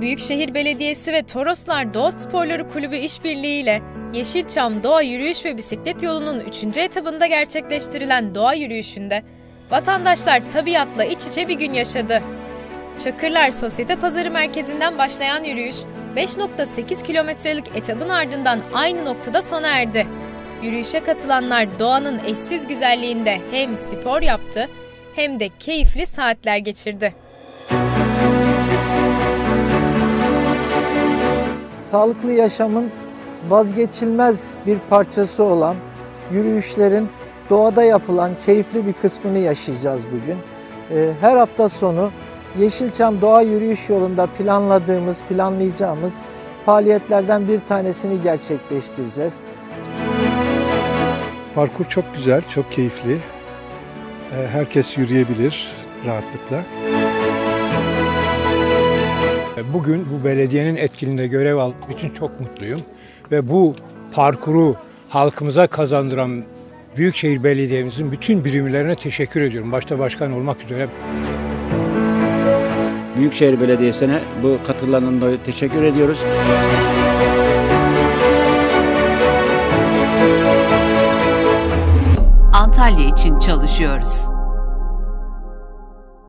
Büyükşehir Belediyesi ve Toroslar Doğa Sporları Kulübü işbirliğiyle Yeşilçam Doğa Yürüyüş ve Bisiklet Yolu'nun 3. etabında gerçekleştirilen doğa yürüyüşünde vatandaşlar tabiatla iç içe bir gün yaşadı. Çakırlar Sosyete Pazarı Merkezi'nden başlayan yürüyüş 5.8 kilometrelik etabın ardından aynı noktada sona erdi. Yürüyüşe katılanlar doğanın eşsiz güzelliğinde hem spor yaptı hem de keyifli saatler geçirdi. Sağlıklı yaşamın vazgeçilmez bir parçası olan yürüyüşlerin doğada yapılan keyifli bir kısmını yaşayacağız bugün. Her hafta sonu Yeşilçam Doğa Yürüyüş Yolu'nda planlayacağımız faaliyetlerden bir tanesini gerçekleştireceğiz. Parkur çok güzel, çok keyifli. Herkes yürüyebilir rahatlıkla. Bugün bu belediyenin etkinliğinde görev aldığım için çok mutluyum. Ve bu parkuru halkımıza kazandıran Büyükşehir Belediye'mizin bütün birimlerine teşekkür ediyorum. Başta başkan olmak üzere. Büyükşehir Belediyesi'ne bu katkılarından dolayı teşekkür ediyoruz. Antalya için çalışıyoruz.